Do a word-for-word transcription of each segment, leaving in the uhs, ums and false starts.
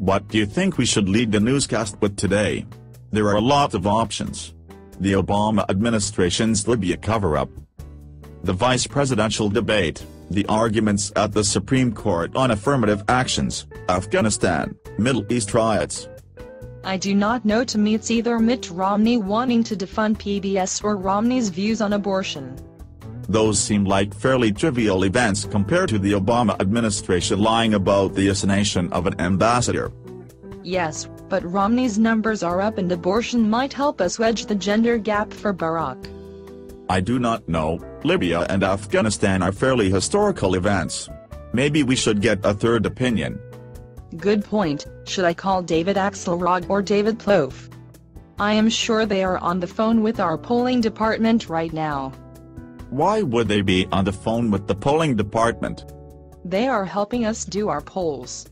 What do you think we should lead the newscast with today? There are a lot of options. The Obama administration's Libya cover-up, the vice presidential debate, the arguments at the Supreme Court on affirmative actions, Afghanistan, Middle East riots. I do not know. To me it's either Mitt Romney wanting to defund P B S or Romney's views on abortion. Those seem like fairly trivial events compared to the Obama administration lying about the assassination of an ambassador. Yes, but Romney's numbers are up and abortion might help us wedge the gender gap for Barack. I do not know. Libya and Afghanistan are fairly historical events. Maybe we should get a third opinion. Good point. Should I call David Axelrod or David Plouffe? I am sure they are on the phone with our polling department right now. Why would they be on the phone with the polling department? They are helping us do our polls.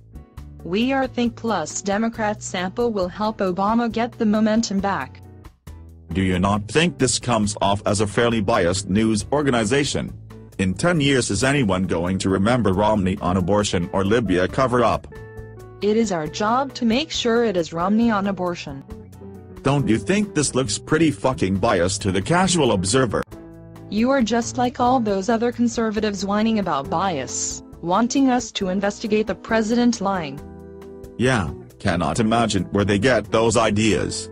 We are Think Plus. Democrat sample will help Obama get the momentum back. Do you not think this comes off as a fairly biased news organization? In ten years is anyone going to remember Romney on abortion or Libya cover-up? It is our job to make sure it is Romney on abortion. Don't you think this looks pretty fucking biased to the casual observer? You are just like all those other conservatives whining about bias, wanting us to investigate the president lying. Yeah, cannot imagine where they get those ideas.